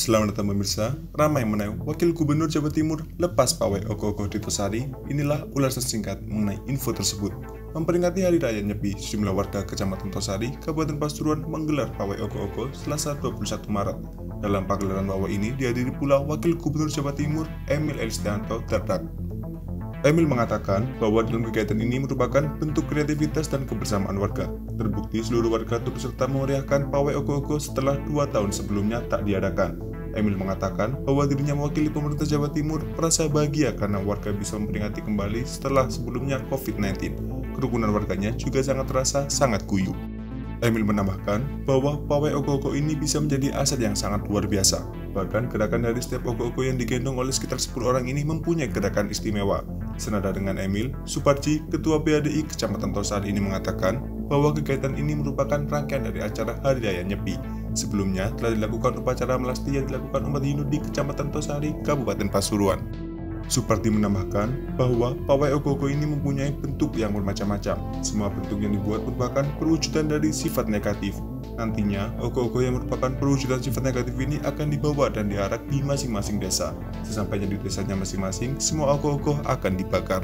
Selamat datang pemirsa, ramai menaik Wakil Gubernur Jawa Timur lepas pawai ogoh-ogoh di Tosari. Inilah ulasan singkat mengenai info tersebut. Memperingati Hari Raya Nyepi, sejumlah warga Kecamatan Tosari, Kabupaten Pasuruan menggelar pawai ogoh-ogoh Selasa 21 Maret. Dalam pagelaran pawai ini dihadiri pula Wakil Gubernur Jawa Timur Emil Elestianto Dardak. Emil mengatakan bahwa dalam kegiatan ini merupakan bentuk kreativitas dan kebersamaan warga. Terbukti seluruh warga turut serta memeriahkan pawai ogoh-ogoh setelah 2 tahun sebelumnya tak diadakan. Emil mengatakan bahwa dirinya mewakili pemerintah Jawa Timur merasa bahagia karena warga bisa memperingati kembali setelah sebelumnya COVID-19. Kerukunan warganya juga sangat terasa sangat guyup. Emil menambahkan bahwa pawai ogoh-ogoh ini bisa menjadi aset yang sangat luar biasa. Bahkan gerakan dari setiap ogoh-ogoh yang digendong oleh sekitar 10 orang ini mempunyai gerakan istimewa. Senada dengan Emil, Suparji, Ketua BADI Kecamatan Tosari ini mengatakan bahwa kegiatan ini merupakan rangkaian dari acara Hari Raya Nyepi. Sebelumnya telah dilakukan upacara melasti yang dilakukan umat Hindu di Kecamatan Tosari, Kabupaten Pasuruan. Suparji menambahkan bahwa pawai ogoh-ogoh ini mempunyai bentuk yang bermacam-macam. Semua bentuk yang dibuat merupakan perwujudan dari sifat negatif. Nantinya, ogoh-ogoh yang merupakan perwujudan sifat negatif ini akan dibawa dan diarak di masing-masing desa. Sesampainya di desanya masing-masing, semua ogoh-ogoh akan dibakar.